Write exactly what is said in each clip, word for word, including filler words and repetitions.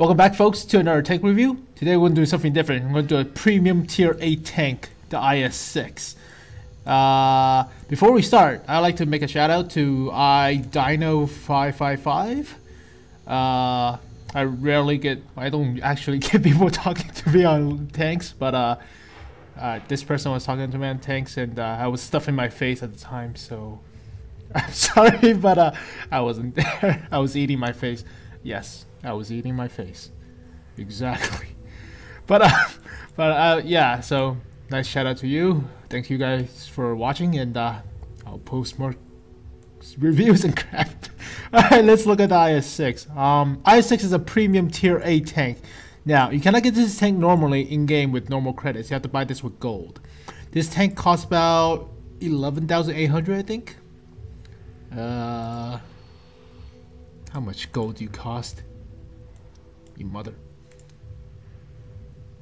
Welcome back, folks, to another tank review. Today we're going to do something different. I'm going to do a premium tier eight tank, the I S six. Uh, before we start, I'd like to make a shout out to I Dino five five five. Uh, I rarely get, I don't actually get people talking to me on tanks, but uh, uh, this person was talking to me on tanks, and uh, I was stuffing my face at the time, so I'm sorry, but uh, I wasn't there. I was eating my face. Yes. I was eating my face, exactly. But, uh, but uh, yeah. So nice shout out to you. Thank you guys for watching, and uh, I'll post more reviews and crap. All right, let's look at the I S six. Um, I S six is a premium tier eight tank. Now you cannot get this tank normally in game with normal credits. You have to buy this with gold. This tank costs about eleven thousand eight hundred, I think. Uh, how much gold do you cost? You mother.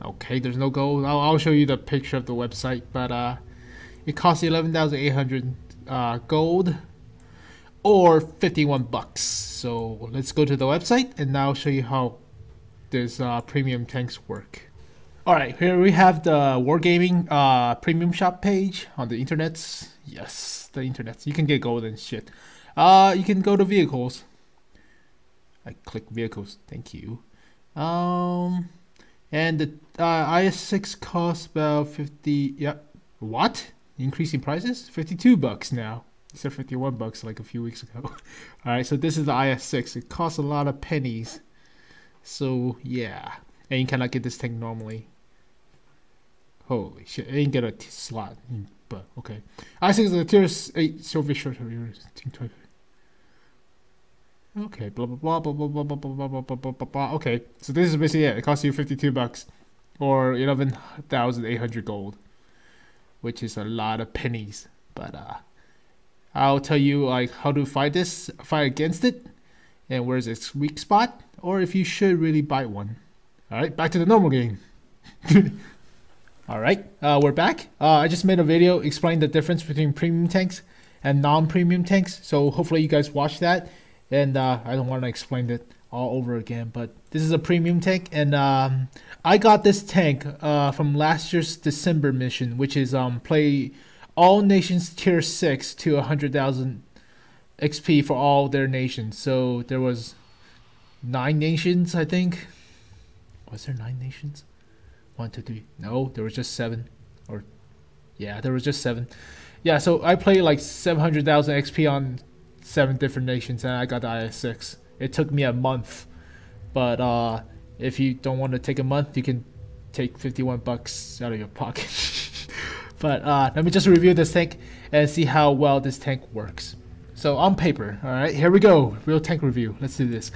Okay, there's no gold. I'll, I'll show you the picture of the website, but uh, it costs eleven thousand eight hundred uh, gold or fifty-one bucks. So let's go to the website and I'll show you how these uh, premium tanks work. All right, here we have the Wargaming uh, premium shop page on the internets. Yes, the internets. You can get gold and shit. Uh, you can go to vehicles. I click vehicles. Thank you. Um, and the uh, I S six costs about fifty. Yeah, what? Increasing prices? fifty-two bucks now. It's at fifty-one bucks like a few weeks ago. All right, so this is the I S six. It costs a lot of pennies. So yeah, and you cannot get this tank normally. Holy shit! I didn't get a t slot, but okay. I S six is a tier eight Soviet short rears. Okay, blah blah blah blah blah blah blah blah blah blah blah blah. Okay, so this is basically it. It costs you fifty-two bucks, or eleven thousand eight hundred gold, which is a lot of pennies. But uh, I'll tell you like how to fight this, fight against it, and where's its weak spot, or if you should really buy one. All right, back to the normal game. All right, uh, we're back. Uh, I just made a video explaining the difference between premium tanks and non-premium tanks. So hopefully you guys watch that. And uh, I don't want to explain it all over again, but this is a premium tank, and um, I got this tank uh, from last year's December mission, which is um, play all nations tier six to one hundred thousand X P for all their nations. So there was nine nations, I think. Was there nine nations? One, two, three. No, there was just seven. Or yeah, there was just seven. Yeah, so I played like seven hundred thousand X P on seven different nations, and I got the I S six. It took me a month, but uh, if you don't want to take a month, you can take fifty-one bucks out of your pocket. But uh, let me just review this tank and see how well this tank works. So on paper, all right, here we go, real tank review. Let's do this.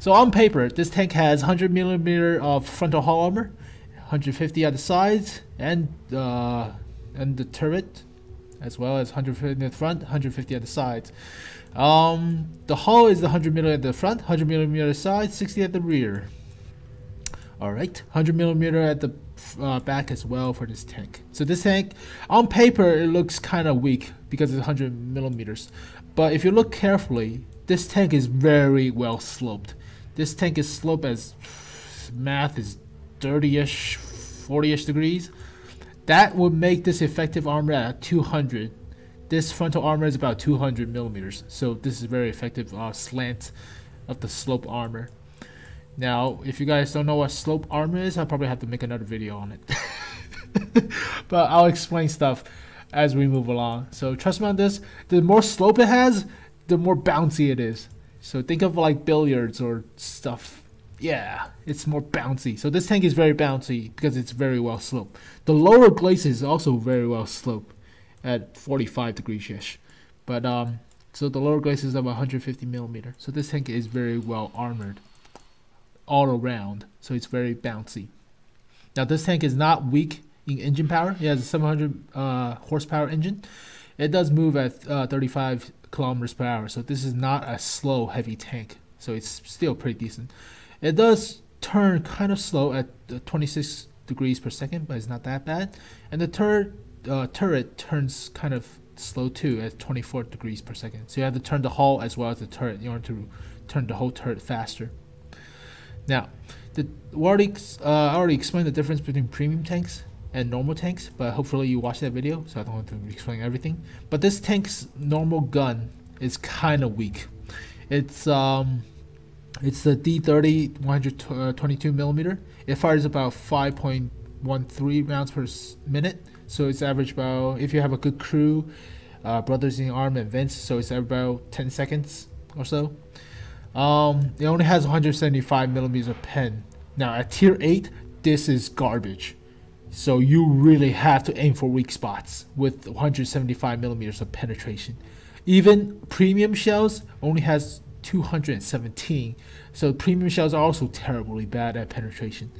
So on paper, this tank has one hundred millimeter of frontal hull armor, one hundred fifty on the sides, and uh, and the turret, as well as one hundred fifty in the front, one hundred fifty at the sides. Um, the hull is the one hundred millimeter at the front, one hundred millimeter at the side, sixty at the rear. Alright, one hundred millimeter at the uh, back as well for this tank. So this tank, on paper, it looks kind of weak because it's one hundred millimeters. But if you look carefully, this tank is very well sloped. This tank is sloped as, math is thirty-ish, forty-ish degrees. That would make this effective armor at two hundred. This frontal armor is about two hundred millimeters, so this is very effective uh, slant of the slope armor. Now, if you guys don't know what slope armor is, I'll probably have to make another video on it. But I'll explain stuff as we move along. So trust me on this, the more slope it has, the more bouncy it is. So think of like billiards or stuff. Yeah, it's more bouncy. So this tank is very bouncy because it's very well sloped. The lower glacis is also very well sloped at forty-five degrees-ish. But um, so the lower glacis is about one hundred fifty millimeter. So this tank is very well armored all around. So it's very bouncy. Now this tank is not weak in engine power. It has a seven hundred uh, horsepower engine. It does move at uh, thirty-five kilometers per hour. So this is not a slow, heavy tank. So it's still pretty decent. It does turn kind of slow at twenty-six degrees per second, but it's not that bad. And the turret uh, turret turns kind of slow too at twenty-four degrees per second. So you have to turn the hull as well as the turret in order to turn the whole turret faster. Now, The, Warwick's, uh, I already explained the difference between premium tanks and normal tanks, but hopefully you watched that video, so I don't want to explain everything. But this tank's normal gun is kind of weak. It's um, it's the D thirty one twenty-two millimeter. It fires about five point one three rounds per minute, so it's average about, if you have a good crew, uh, brothers in arm and vents, so it's about ten seconds or so. Um, it only has one seventy-five millimeters of pen. Now at tier eight, this is garbage. So you really have to aim for weak spots with one seventy-five millimeters of penetration. Even premium shells only has two seventeen. So premium shells are also terribly bad at penetration.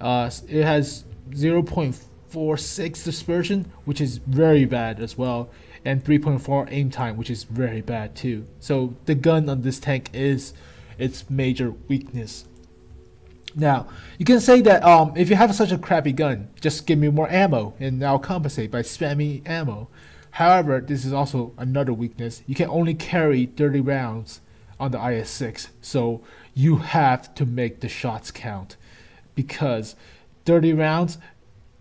Uh, it has zero point four six dispersion, which is very bad as well, and three point four aim time, which is very bad too. So the gun on this tank is its major weakness. Now you can say that um, if you have such a crappy gun, just give me more ammo and I'll compensate by spamming ammo. However, this is also another weakness. You can only carry thirty rounds on the I S six, so you have to make the shots count, because thirty rounds,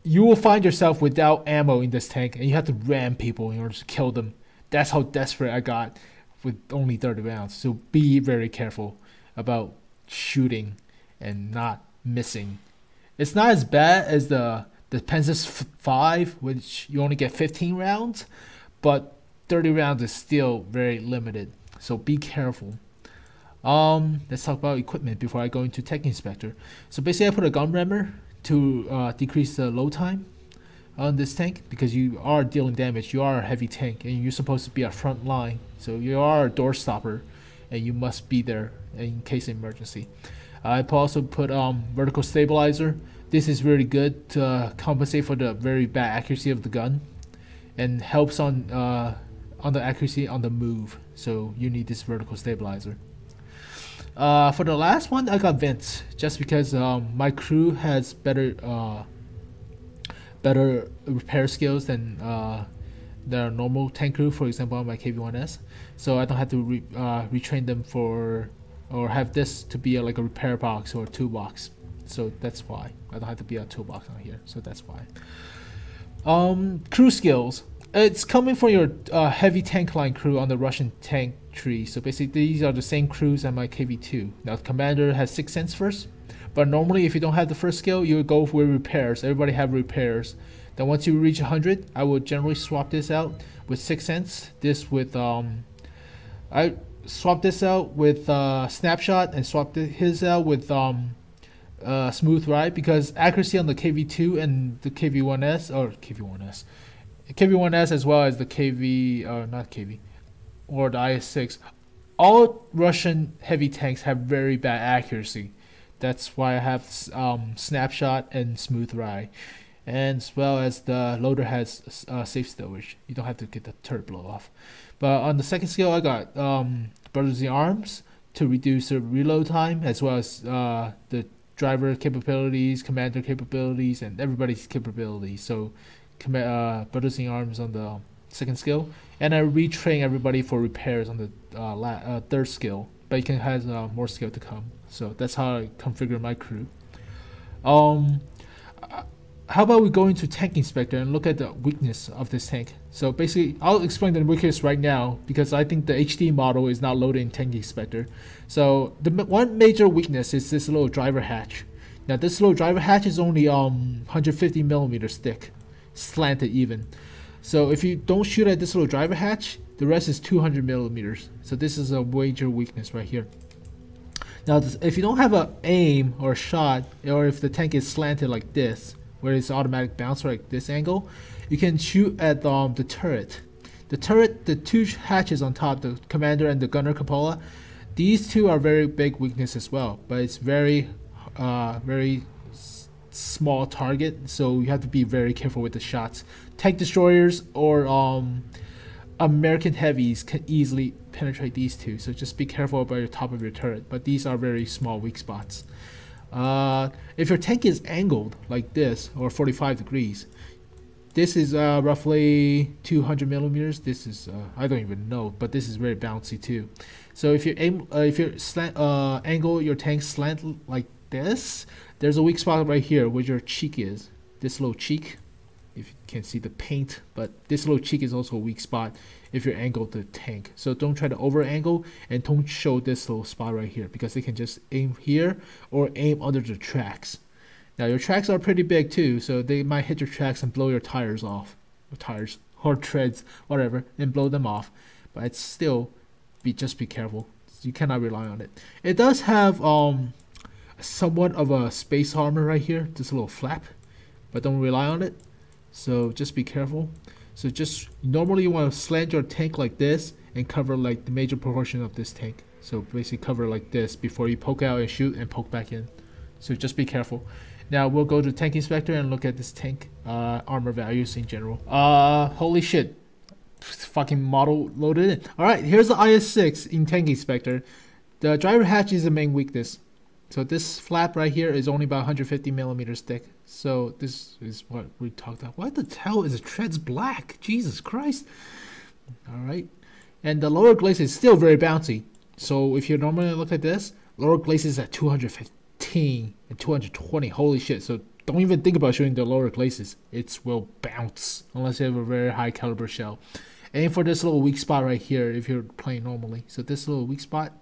you will find yourself without ammo in this tank and you have to ram people in order to kill them. That's how desperate I got with only thirty rounds. So be very careful about shooting and not missing. It's not as bad as the, the Panzer five, which you only get fifteen rounds, but thirty rounds is still very limited. So be careful. Um, let's talk about equipment before I go into Tech Inspector. So basically I put a gun rammer to uh, decrease the load time on this tank, because you are dealing damage, you are a heavy tank, and you're supposed to be a front line, so you are a door stopper and you must be there in case of emergency. I also put um, vertical stabilizer. This is really good to uh, compensate for the very bad accuracy of the gun, and helps on uh, on the accuracy on the move, so you need this vertical stabilizer. Uh, for the last one, I got vents, just because um, my crew has better uh, better repair skills than uh, their normal tank crew, for example on my K V one S, so I don't have to re uh, retrain them for, or have this to be a, like a repair box or a toolbox, so that's why I don't have to be a toolbox on here, so that's why. Um, crew skills. It's coming from your uh, heavy tank line crew on the Russian tank tree. So basically these are the same crews as my K V two. Now the commander has sixth sense first, but normally if you don't have the first skill, you go for repairs. Everybody have repairs. Then once you reach one hundred, I will generally swap this out with sixth sense. This with um, I swap this out with uh, snapshot, and swap his out with um, uh, smooth ride, because accuracy on the K V two and the K V one S, or K V one S. K V one S as well as the K V, uh, not K V, or the I S six, all Russian heavy tanks have very bad accuracy. That's why I have um, snapshot and smooth ride, and as well as the loader has uh, safe stowage. You don't have to get the turret blow off. But on the second skill, I got um, brothers in arms to reduce the reload time, as well as uh, the driver capabilities, commander capabilities, and everybody's capabilities. So Uh, brothers in arms on the second skill, and I retrain everybody for repairs on the uh, la uh, third skill, but you can have uh, more skill to come. So that's how I configure my crew. Um, how about we go into Tank Inspector and look at the weakness of this tank? So basically I'll explain the weakness right now, because I think the H D model is not loaded in Tank Inspector. So the one major weakness is this little driver hatch. Now this little driver hatch is only um, one hundred fifty millimeters thick, slanted even. So if you don't shoot at this little driver hatch, the rest is two hundred millimeters. So this is a major weakness right here. Now this, if you don't have a aim or a shot, or if the tank is slanted like this, where it's automatic bounce like this angle, you can shoot at um, the turret. The turret, the two hatches on top, the commander and the gunner cupola, these two are very big weakness as well, but it's very, uh, very small target, so you have to be very careful with the shots. Tank destroyers or um, American heavies can easily penetrate these two, so just be careful about your top of your turret, but these are very small weak spots. Uh, if your tank is angled like this, or forty-five degrees, this is uh, roughly two hundred millimeters. This is, uh, I don't even know, but this is very bouncy too. So if you aim, uh, if you slant, uh, angle your tank slant like this, there's a weak spot right here where your cheek is. This little cheek, if you can't see the paint, but this little cheek is also a weak spot if you're angled to the tank. So don't try to over angle, and don't show this little spot right here, because they can just aim here or aim under the tracks. Now your tracks are pretty big too, so they might hit your tracks and blow your tires off, or tires or treads, whatever, and blow them off. But it's still, be just be careful. You cannot rely on it. It does have um somewhat of a space armor right here, this little flap, but don't rely on it. So just be careful. So just normally you want to slant your tank like this and cover like the major proportion of this tank. So basically cover like this before you poke out and shoot and poke back in. So just be careful. Now we'll go to tank inspector and look at this tank uh, armor values in general. Uh, holy shit, fucking model loaded in. All right, here's the I S six in tank inspector. The driver hatch is the main weakness. So this flap right here is only about one hundred fifty millimeters thick. So this is what we talked about. What the hell is the treads black? Jesus Christ. All right. And the lower glaze is still very bouncy. So if you normally look at this, lower glaze is at two hundred fifteen and two hundred twenty. Holy shit. So don't even think about shooting the lower glazes. It will bounce unless you have a very high caliber shell. Aim for this little weak spot right here if you're playing normally. So this little weak spot.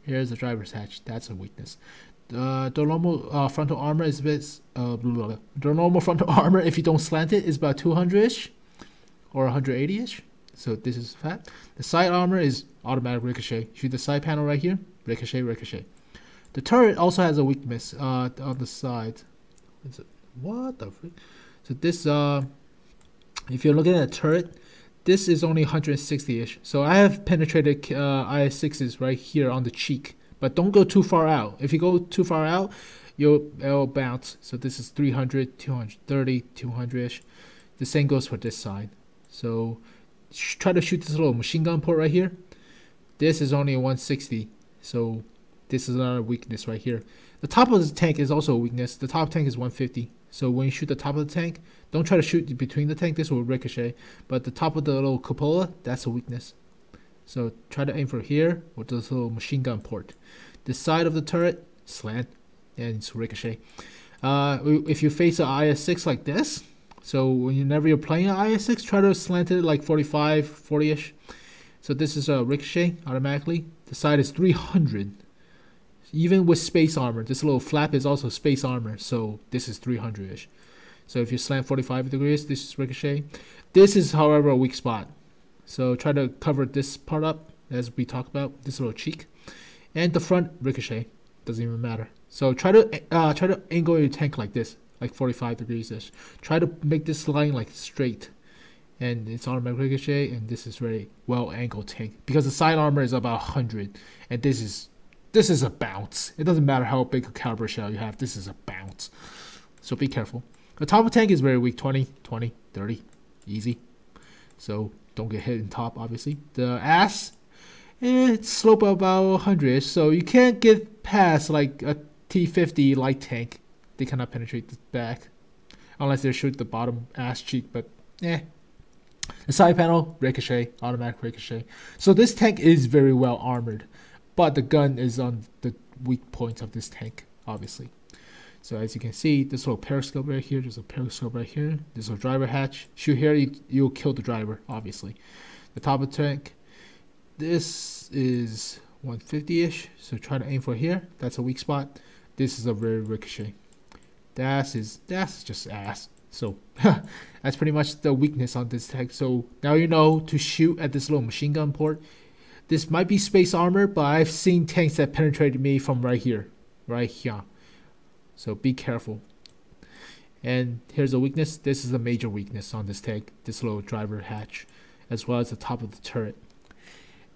Here's the driver's hatch. That's a weakness. Uh, the normal uh, frontal armor is a bit, uh, blah, blah. The normal frontal armor, if you don't slant it, is about two hundred-ish or one hundred eighty-ish. So this is fat. The side armor is automatic ricochet. Shoot the side panel right here. Ricochet, ricochet. The turret also has a weakness uh, on the side. It's a, what the frick? So this, uh, if you're looking at a turret, this is only one hundred sixty-ish. So I have penetrated uh, I S sixes right here on the cheek. But don't go too far out. If you go too far out, you'll, it'll bounce. So this is three hundred, two hundred thirty, two hundred-ish. The same goes for this side. So try to shoot this little machine gun port right here. This is only one sixty. So this is another weakness right here. The top of the tank is also a weakness. The top tank is one fifty. So when you shoot the top of the tank, don't try to shoot between the tank. This will ricochet. But the top of the little cupola, that's a weakness. So try to aim for here with this little machine gun port. The side of the turret, slant, and it's ricochet. Uh, if you face an I S six like this, so whenever you're playing an I S six, try to slant it like forty-five, forty-ish. So this is a ricochet automatically. The side is three hundred. Even with space armor, this little flap is also space armor, so this is three hundred-ish. So if you slant forty-five degrees, this is ricochet. This is, however, a weak spot. So try to cover this part up, as we talked about, this little cheek. And the front, ricochet. Doesn't even matter. So try to uh, try to angle your tank like this, like forty-five degrees-ish. Try to make this line like straight. And it's automatic ricochet, and this is very well-angled tank. Because the side armor is about one hundred, and this is... This is a bounce. It doesn't matter how big a caliber shell you have. This is a bounce. So be careful. The top of the tank is very weak. twenty, twenty, thirty. Easy. So don't get hit in top, obviously. The ass, it's slope about one hundred-ish. So you can't get past like a T fifty light tank. They cannot penetrate the back. Unless they shoot the bottom ass cheek, but eh. The side panel, ricochet. Automatic ricochet. So this tank is very well armored. But the gun is on the weak points of this tank, obviously. So as you can see, this little periscope right here, there's a periscope right here, this little driver hatch. Shoot here, you, you'll kill the driver, obviously. The top of the tank, this is one fifty-ish, so try to aim for here. That's a weak spot. This is a very ricochet. That's, is, that's just ass. So that's pretty much the weakness on this tank. So now you know to shoot at this little machine gun port. This might be space armor, but I've seen tanks that penetrated me from right here, right here. So be careful. And here's a weakness. This is a major weakness on this tank, this little driver hatch, as well as the top of the turret.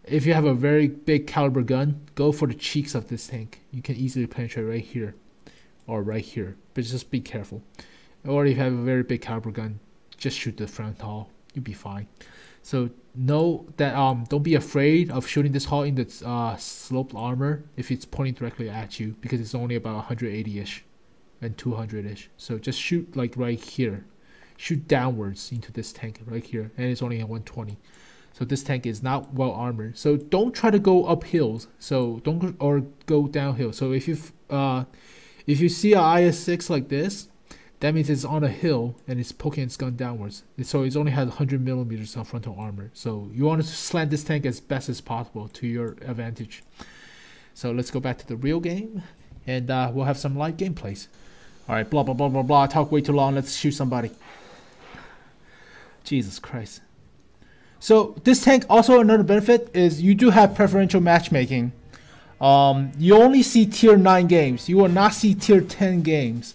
If you have a very big caliber gun, go for the cheeks of this tank. You can easily penetrate right here or right here, but just be careful. Or if you have a very big caliber gun, just shoot the frontal. You'll be fine. So know that um don't be afraid of shooting this hull in the uh, sloped armor if it's pointing directly at you, because it's only about one hundred eighty-ish and two hundred-ish. So just shoot like right here. Shoot downwards into this tank right here, and it's only at one twenty. So this tank is not well armored. So don't try to go up hills. So don't or go downhill. So if you uh If you see a I S six like this, that means it's on a hill and it's poking its gun downwards. And so it's only had one hundred millimeters of frontal armor. So you want to slant this tank as best as possible to your advantage. So let's go back to the real game, and uh, we'll have some live gameplays. All right, blah, blah, blah, blah, blah. I talk way too long. Let's shoot somebody. Jesus Christ. So this tank, also another benefit is you do have preferential matchmaking. Um, you only see tier nine games. You will not see tier ten games.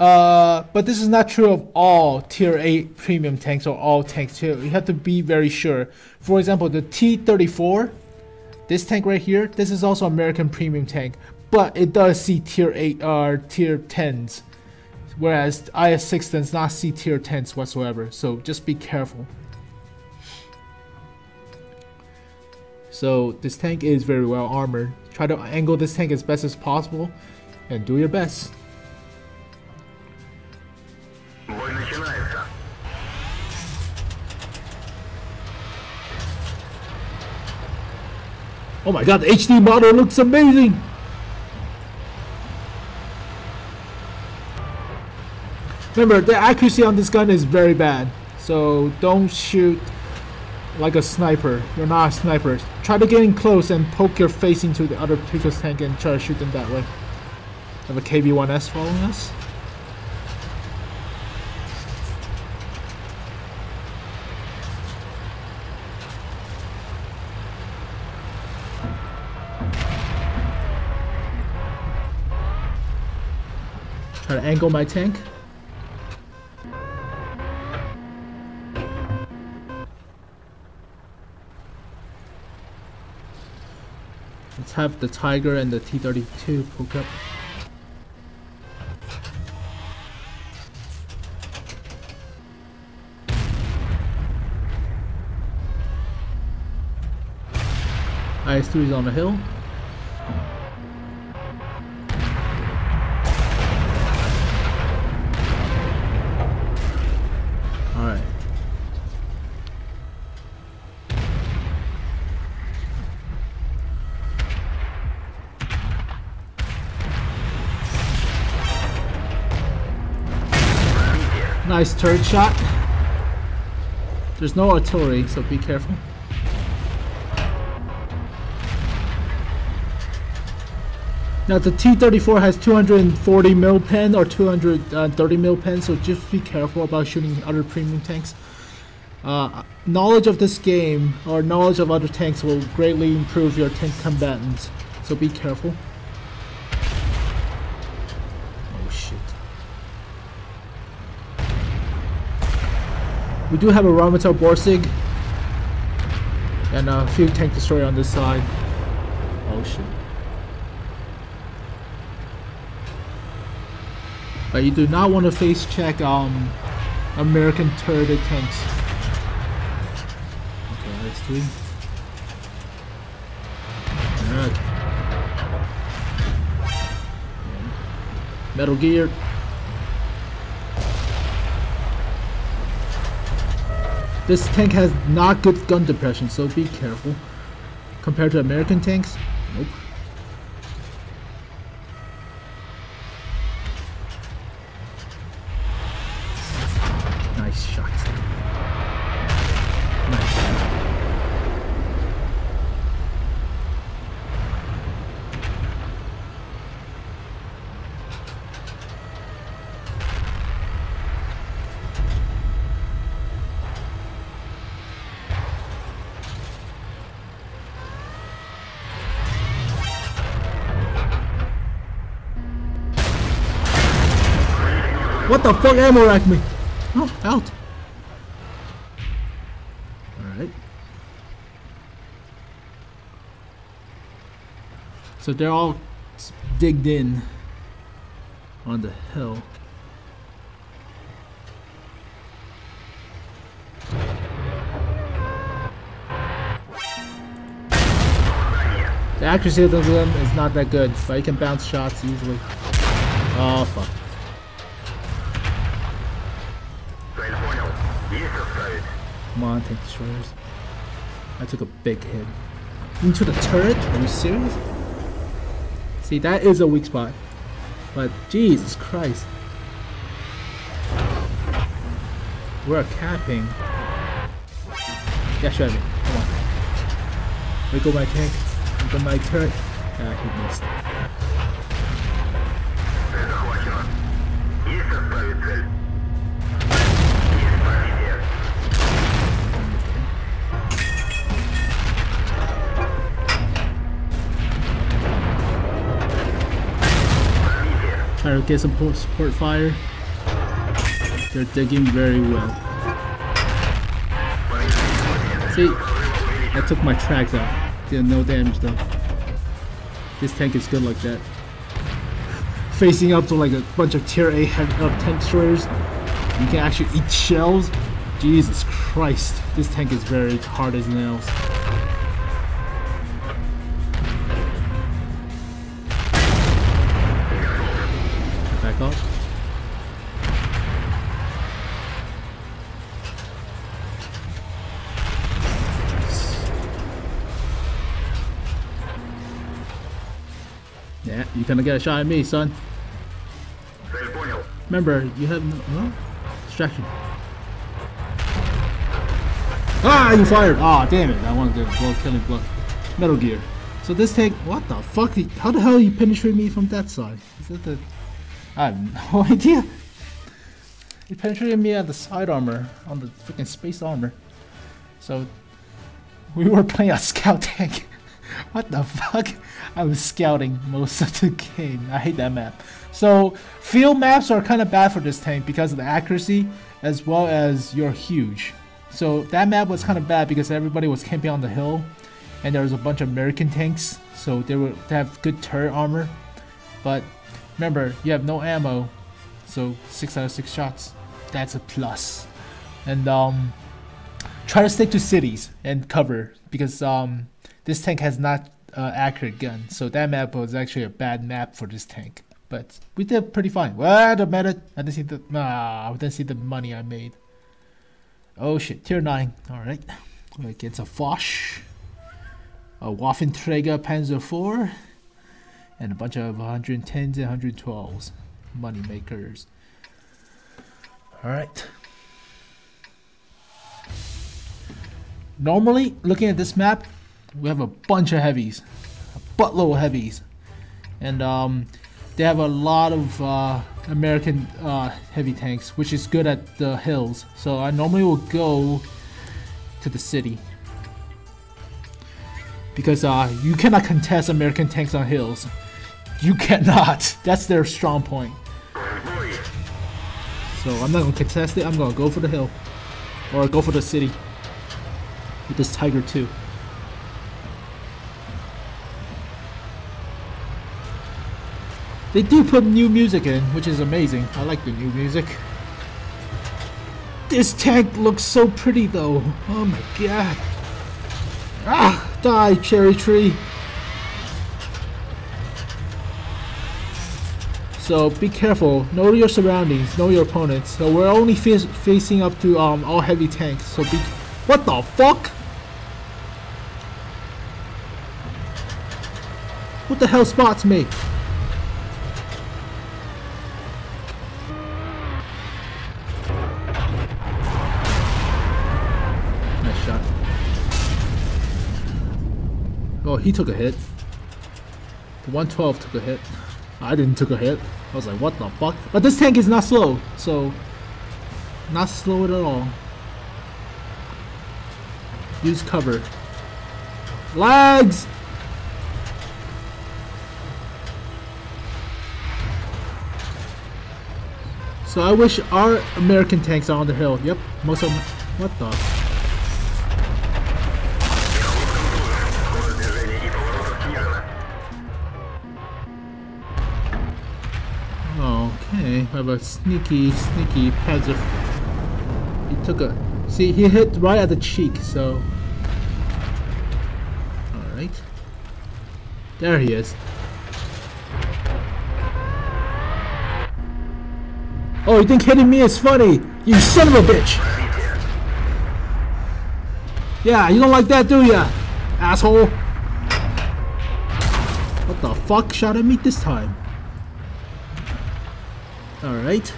Uh, but this is not true of all tier eight premium tanks or all tanks too. You have to be very sure. For example, the T thirty-four, this tank right here, this is also American premium tank, but it does see tier eight or tier tens, whereas I S six does not see tier tens whatsoever, so just be careful. So this tank is very well armored. Try to angle this tank as best as possible and do your best. Oh my god, the H D model looks amazing! Remember, the accuracy on this gun is very bad, so don't shoot like a sniper. You're not a sniper. Try to get in close and poke your face into the other people's tank and try to shoot them that way. Have a K V one S following us. Try to angle my tank. Let's have the Tiger and the T thirty-two hook up. I S three is on the hill. Nice turret shot. There's no artillery, so be careful. Now the T thirty-four has two hundred forty mil pen or two hundred thirty mil pen, so just be careful about shooting other premium tanks. Uh, knowledge of this game or knowledge of other tanks will greatly improve your tank combatants, so be careful. We do have a Rheinmetall Borsig and a few tank destroyer on this side. Oh shit. But you do not want to face check um American turreted tanks. Okay, that's three. Alright. Metal Gear. This tank has not good gun depression, so be careful. Compared to American tanks, nope. Nice shot. Nice shot. What the fuck ammo racked me? Oh, out. Alright. So they're all digged in on the hill. The accuracy of them is not that good, but you can bounce shots easily. Oh fuck. Come on, tank destroyers. I took a big hit. Into the turret? Are you serious? See, that is a weak spot. but Jesus Christ. We're capping. Yeah, shoot me. Come on. There go my tank. There go my turret. Ah, he missed. Try to get some support fire. They're digging very well. See, I took my tracks out. Did no damage though. This tank is good like that. Facing up to like a bunch of tier A heavy up tank destroyers, you can actually eat shells. Jesus Christ, this tank is very hard as nails. Back off. Yeah, you're gonna get a shot at me, son. Remember, you have no well, distraction. Ah, you fired! Ah, oh, damn it! I wanted to blow, killing blow. Metal Gear. So this tank, what the fuck? How the hell you penetrate me from that side? Is that the? I have no idea. You penetrated me at the side armor on the freaking space armor. So we were playing a scout tank. What the fuck? I was scouting most of the game. I hate that map. So field maps are kind of bad for this tank because of the accuracy as well as you're huge. So that map was kind of bad because everybody was camping on the hill and there was a bunch of American tanks. So they were they have good turret armor. But remember, you have no ammo. So six out of six shots. That's a plus. And um, try to stick to cities and cover because um. This tank has not uh, accurate gun, so that map was actually a bad map for this tank. But we did pretty fine. Well, the meta, I didn't see the nah, I didn't see the money I made. Oh shit, tier nine. All right, it gets a Fosh, a Waffenträger Panzer four, and a bunch of one tens and one twelves, money makers. All right. Normally, looking at this map, we have a bunch of heavies, a buttload of heavies, and um, they have a lot of uh, American uh, heavy tanks, which is good at the hills. So I normally will go to the city because uh, you cannot contest American tanks on hills. You cannot. That's their strong point. So I'm not gonna contest it. I'm gonna go for the hill or go for the city with this Tiger two. They do put new music in, which is amazing. I like the new music. This tank looks so pretty though. Oh my god. Ah! Die, cherry tree! So be careful. Know your surroundings. Know your opponents. So we're only fa facing up to um, all heavy tanks. So be... What the fuck? What the hell spots me? Oh, he took a hit. The one twelve took a hit. I didn't took a hit. I was like, what the fuck? But this tank is not slow, so not slow at all. Use cover. Lags! So I wish our American tanks are on the hill. Yep, most of them. What the? I have a sneaky, sneaky Panzer. He took a... See, he hit right at the cheek, so... Alright. There he is. Oh, you think hitting me is funny? You son of a bitch! Yeah, you don't like that, do ya? Asshole! What the fuck shot at me this time? Alright.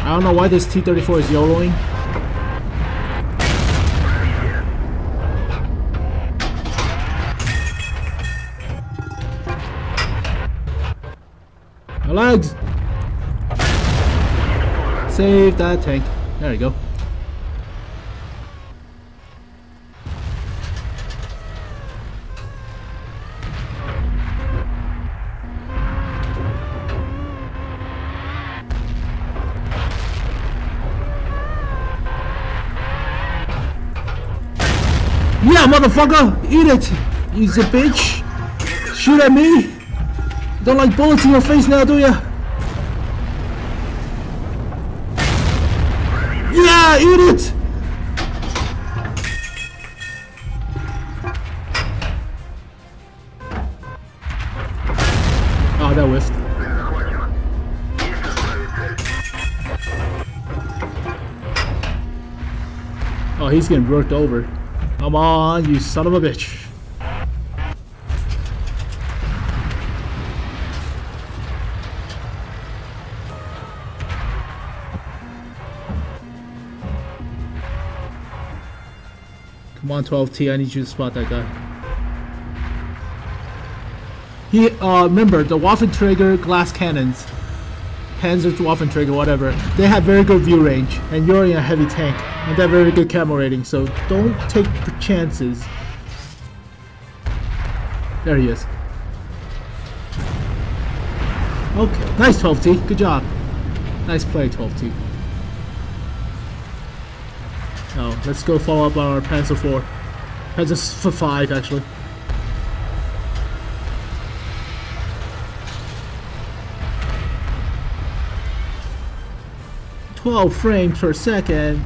I don't know why this T thirty-four is YOLOing. Legs. Save that tank. There we go. Yeah, motherfucker! Eat it! You bitch! Shoot at me! Don't like bullets in your face now, do ya? Yeah, eat it! Oh, that whiffed. Oh, he's getting worked over. Come on, you son of a bitch. one twelve T, I need you to spot that guy. He, uh, remember, the Waffenträger glass cannons, Panzer Waffenträger, whatever, they have very good view range, and you're in a heavy tank, and they have very good camo rating, so don't take chances. There he is. Okay, nice twelve T, good job. Nice play, twelve T. Oh, let's go follow up on our Panzer four. Panzer five, actually. twelve frames per second.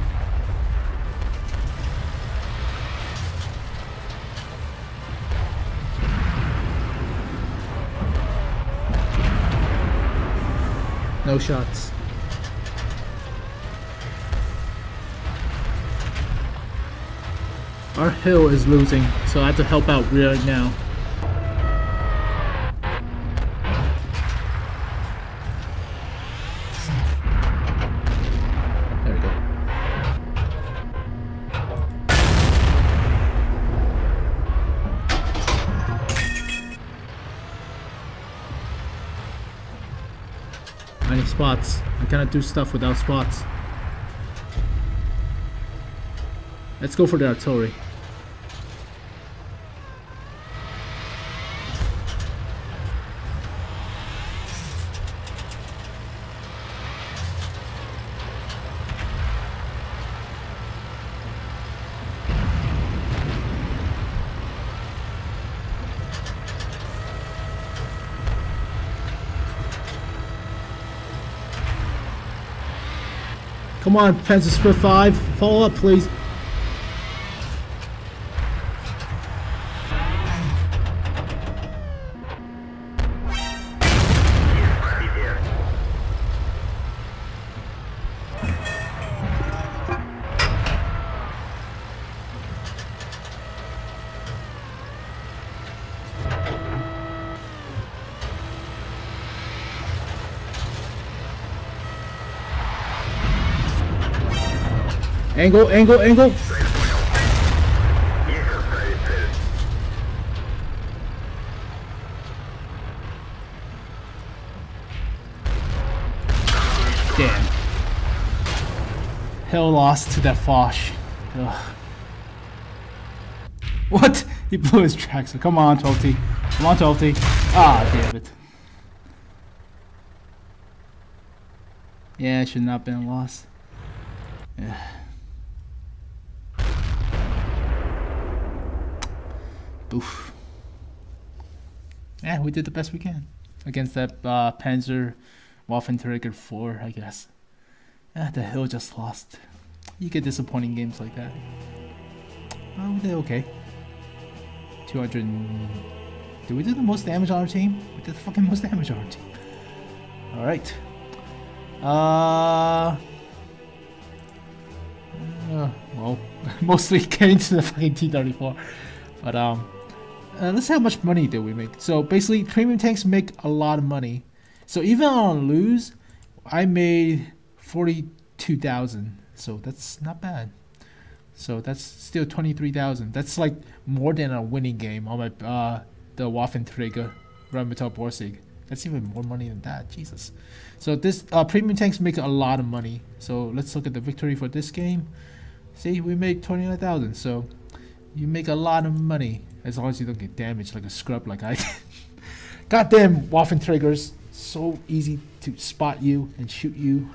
No shots. Our hill is losing, so I have to help out right now. There we go. I need spots. I cannot do stuff without spots. Let's go for the artillery. Come on, Pzkpfw five, follow up, please. Angle, angle, angle. Damn. Hell lost to that Fosh. Ugh. What? He blew his tracks. So come on, twelve T. Come on, twelve T. Ah, damn it. Yeah, it should not have been lost. Yeah. Oof. Yeah, we did the best we can against that uh, Panzer Waffenträger four, I guess. Ah, the hill just lost. You get disappointing games like that. Oh, we did okay. two hundred. Did we do the most damage on our team? We did the fucking most damage on our team. Alright. Uh... Uh, well, mostly came to the fucking T thirty-four. But um, uh, let's see how much money that we make. So basically, premium tanks make a lot of money. So even on lose, I made forty-two thousand. So that's not bad. So that's still twenty-three thousand. That's like more than a winning game on my uh, the Waffenträger Rheinmetall Borsig. That's even more money than that, Jesus. So this uh, premium tanks make a lot of money. So let's look at the victory for this game. See, we make twenty-nine thousand. So you make a lot of money as long as you don't get damaged like a scrub like I did. Goddamn Waffenträgers, so easy to spot you and shoot you.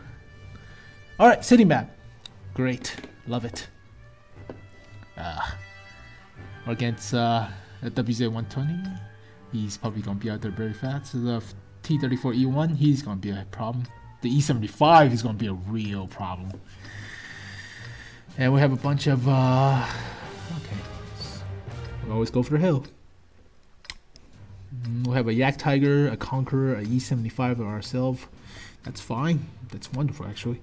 All right, city map, great, love it. Ah, uh, against uh, the W Z one twenty. He's probably going to be out there very fast. So the T thirty-four E one, he's going to be a problem. The E seventy-five is going to be a real problem. And we have a bunch of... Uh, okay. We always go for the hill. We have a Yak Tiger, a Conqueror, a E seventy-five or ourselves. That's fine. That's wonderful, actually.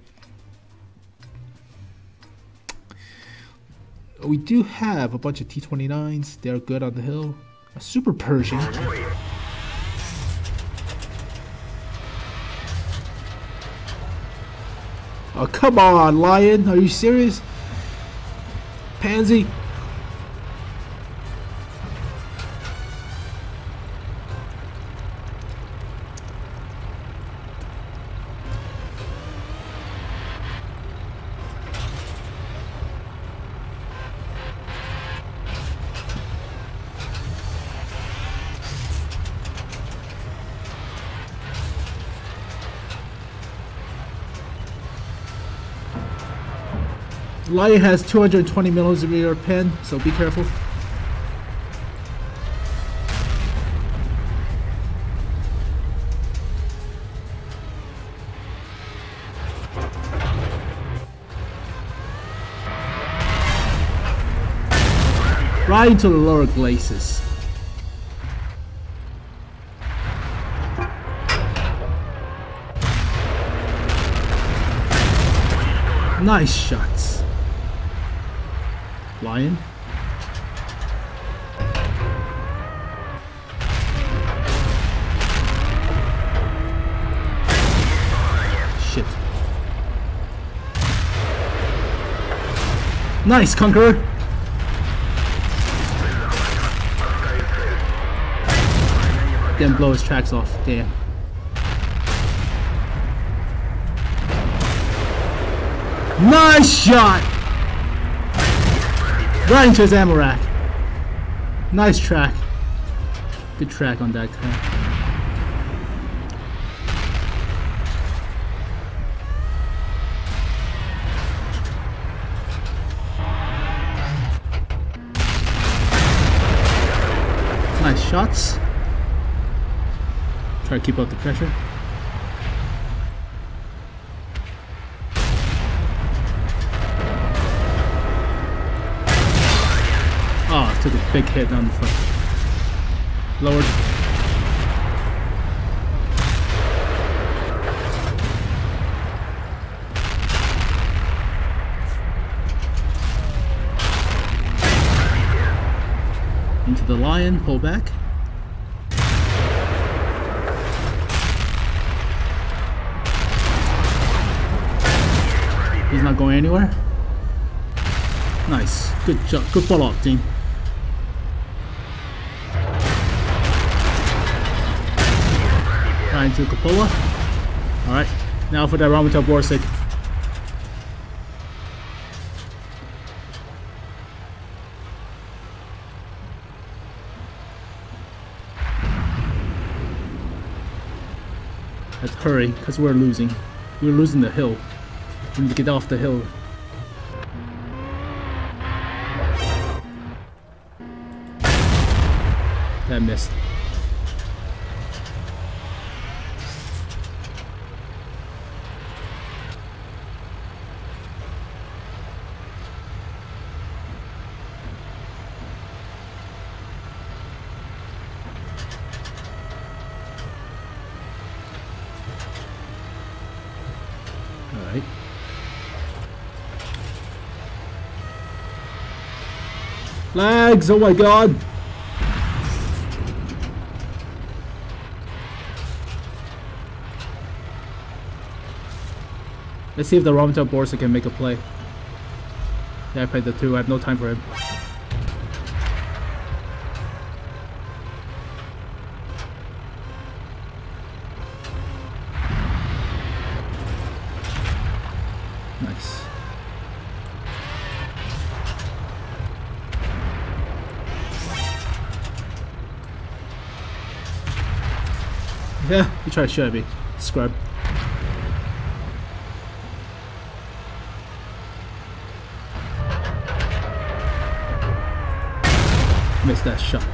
We do have a bunch of T twenty-nines. They're good on the hill. A Super Persian. Oh, come on, Lion. Are you serious? Pansy. Lion has two hundred twenty millimeter pen, so be careful. Right into the lower glacis. Nice shots. Lion. Shit. Nice, Conqueror. Damn, blow his tracks off. Damn. Nice shot. Right into his ammo rack. Nice track. Good track on that guy. Nice shots. Try to keep up the pressure. Took a big hit on the front. Lowered. Into the Lion, pull back. He's not going anywhere. Nice. Good job. Good follow-up, team. Into Coppola. Alright, now for that Rheinmetall Borsig. Let's hurry, because we're losing. We're losing the hill. We need to get off the hill. That missed. Flags! Oh my god! Let's see if the Rommel Borsig can make a play. Yeah, I played the two. I have no time for him. Nice. Yeah, you try to shoot at me, scrub. Missed that shot.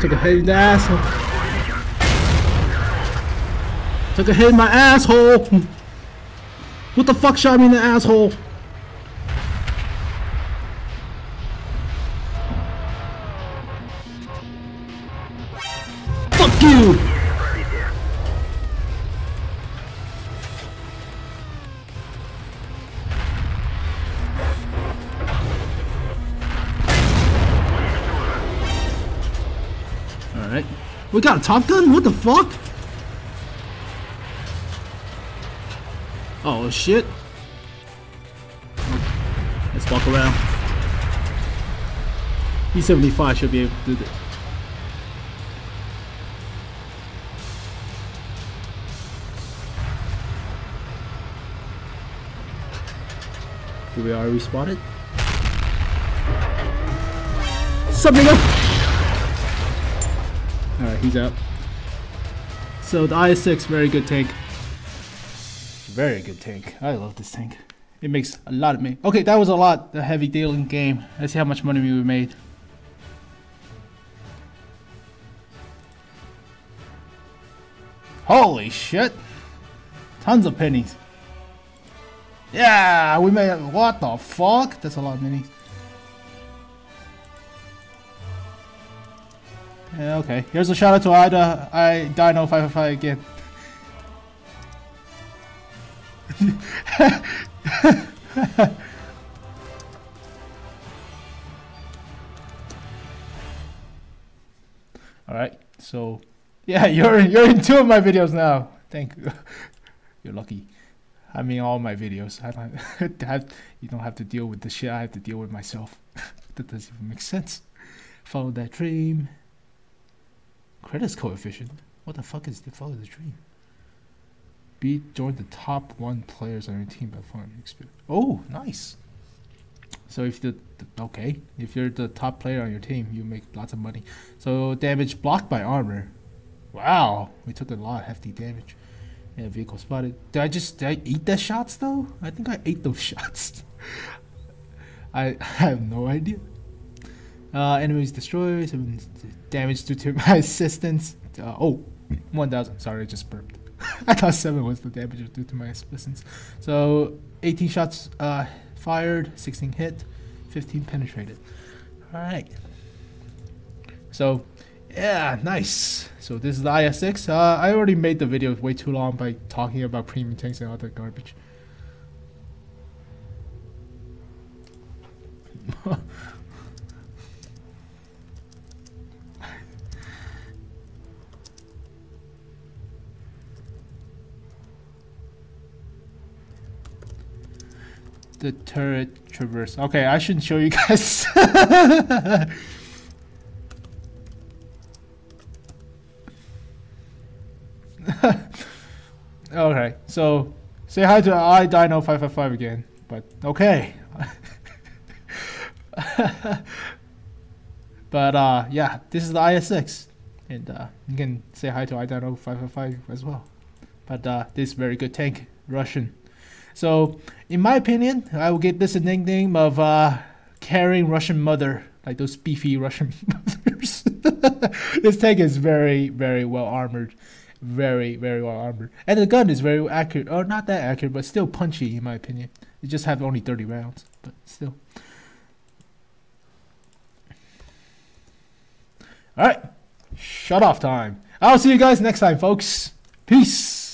Took a hit in the asshole. Took a hit in my asshole. What the fuck shot me in the asshole? Fuck you. We got a Top Gun? What the fuck? Oh shit. Let's walk around. E seventy-five should be able to do this. Did we already respawn it? Something up! Alright, he's out. So the I S six, very good tank. Very good tank. I love this tank. It makes a lot of money. Okay, that was a lot. A heavy dealing game. Let's see how much money we made. Holy shit! Tons of pennies. Yeah, we made. What the fuck? That's a lot of money. Okay, here's a shout out to I D I no five five five again. Alright, so yeah, you're you're in two of my videos now. Thank you. You're lucky. I mean, all my videos. I don't have, you don't have to deal with the shit I have to deal with myself. That doesn't even make sense. Follow that dream. Credits coefficient? What the fuck is the follow the dream? Be join the top one players on your team by following experience. Oh, nice. So if the, the okay, if you're the top player on your team, you make lots of money. So damage blocked by armor. Wow, we took a lot of hefty damage. Yeah, vehicle spotted. Did I just did I eat the shots though? I think I ate those shots. I, I have no idea. Uh, enemies destroyed, damage due to my assistance. Uh, oh, one thousand. Sorry, I just burped. I thought seven was the damage due to my assistance. So, eighteen shots uh, fired, sixteen hit, fifteen penetrated. Alright. So, yeah, nice. So, this is the I S six. Uh, I already made the video way too long by talking about premium tanks and all that garbage. The turret traverse. Okay, I shouldn't show you guys. Okay, so say hi to I Dino five five five again. But okay. But uh, yeah, this is the I S six, and uh, you can say hi to I Dino five five five as well. But uh, this is very good tank, Russian. So in my opinion, I will get this a nickname of uh, carrying Russian mother, like those beefy Russian mothers. This tank is very, very well armored. Very, very well armored. And the gun is very accurate. Or not that accurate, but still punchy in my opinion. You just have only thirty rounds, but still. Alright, shut off time. I'll see you guys next time, folks. Peace.